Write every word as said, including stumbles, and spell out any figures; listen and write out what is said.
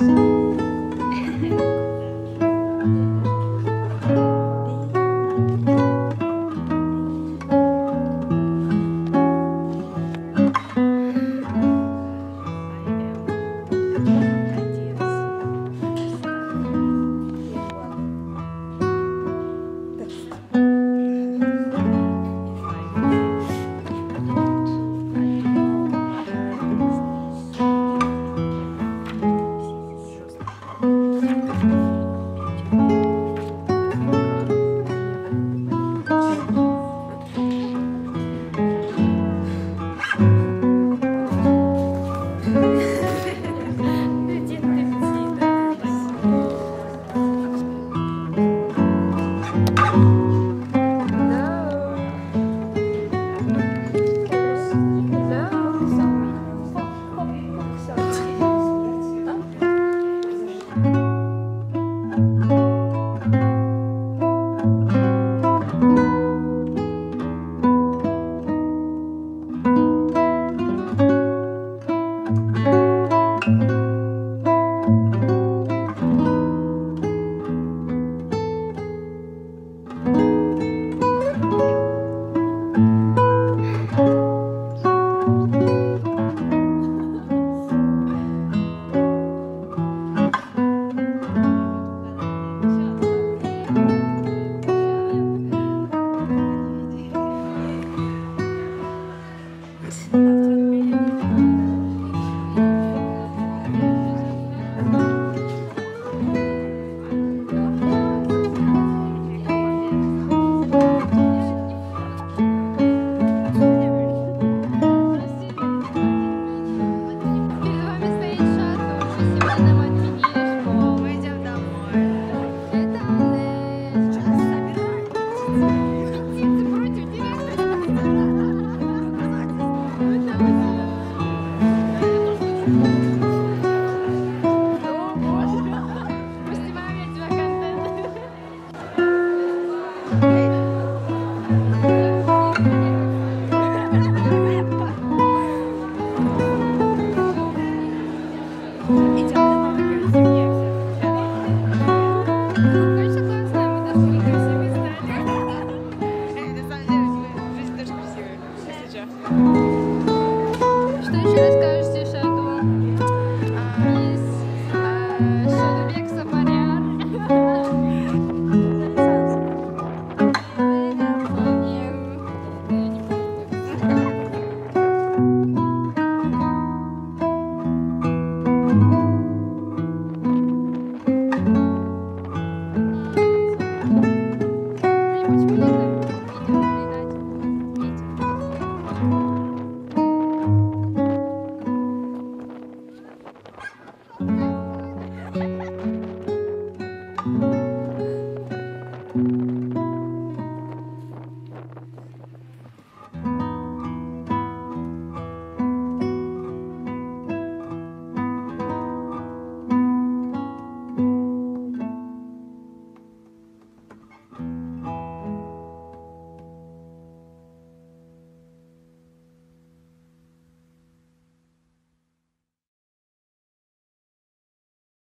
Thanks.